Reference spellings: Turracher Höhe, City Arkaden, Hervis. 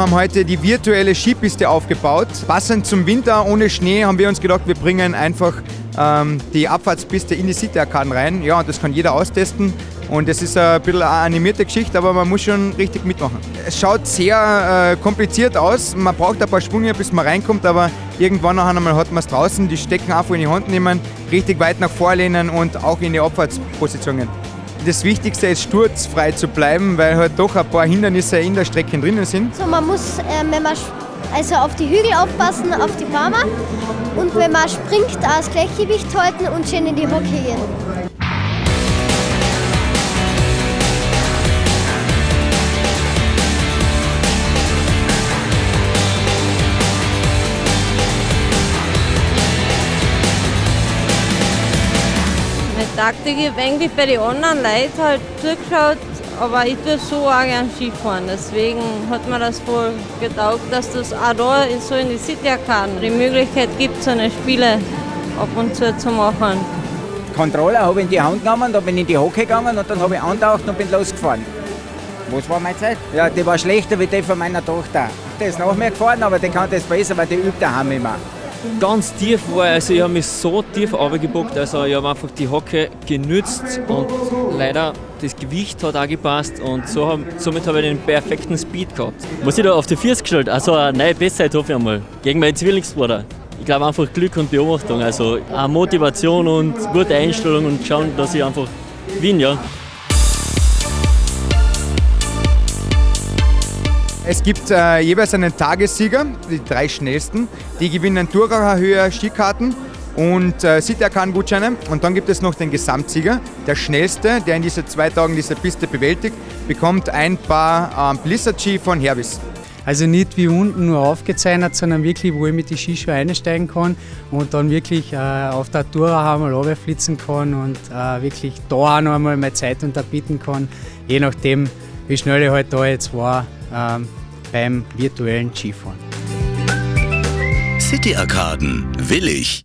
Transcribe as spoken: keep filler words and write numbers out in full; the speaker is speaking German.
haben heute die virtuelle Skipiste aufgebaut. Passend zum Winter ohne Schnee haben wir uns gedacht, wir bringen einfach ähm, die Abfahrtspiste in die City Arkaden rein. Ja, und das kann jeder austesten. Und es ist ein bisschen eine animierte Geschichte, aber man muss schon richtig mitmachen. Es schaut sehr äh, kompliziert aus. Man braucht ein paar Sprünge, bis man reinkommt, aber irgendwann noch einmal hat man es draußen. Die Stecken einfach in die Hand nehmen, richtig weit nach vorlehnen und auch in die Abfahrtspositionen. Das Wichtigste ist, sturzfrei zu bleiben, weil halt doch ein paar Hindernisse in der Strecke drinnen sind. Also man muss, äh, wenn man also auf die Hügel aufpassen, auf die Palmer, und wenn man springt, auch das Gleichgewicht halten und schön in die Hocke gehen. Taktik, ich habe eigentlich bei den anderen Leuten halt zugeschaut, aber ich tue so auch gerne Skifahren. Deswegen hat mir das wohl getaugt, dass das auch da so in die City Arkaden die Möglichkeit gibt, so eine Spiele ab und zu zu machen. Den Controller habe ich in die Hand genommen, dann bin ich in die Hocke gegangen und dann habe ich antaucht und bin losgefahren. Was war meine Zeit? Ja, die war schlechter wie die von meiner Tochter. Die ist nach mir gefahren, aber die kann das besser, weil die übt daheim immer. Ganz tief war ich, also ich habe mich so tief runtergebockt, also ich habe einfach die Hocke genützt und leider das Gewicht hat auch gepasst und so hab, somit habe ich den perfekten Speed gehabt. Was ich da auf die vierzig gestellt, also eine neue Bestzeit hoffe ich einmal, gegen meinen Zwillingsbruder. Ich glaube einfach Glück und Beobachtung, also eine Motivation und gute Einstellung und schauen, dass ich einfach gewinne, ja. Es gibt äh, jeweils einen Tagessieger, die drei schnellsten, die gewinnen Turracher Höhe Skikarten und äh, City Arkaden Gutscheine. Und dann gibt es noch den Gesamtsieger. Der schnellste, der in diesen zwei Tagen diese Piste bewältigt, bekommt ein paar ähm, Blizzard Ski von Hervis. Also nicht wie unten nur aufgezeichnet, sondern wirklich, wo ich mit den Skischuhen einsteigen kann und dann wirklich äh, auf der Turracher einmal runterflitzen kann und äh, wirklich da auch noch einmal meine Zeit unterbieten kann, je nachdem, wie schnell ich halt da jetzt war. Ähm, beim virtuellen Skifahren. City Arkaden, willig.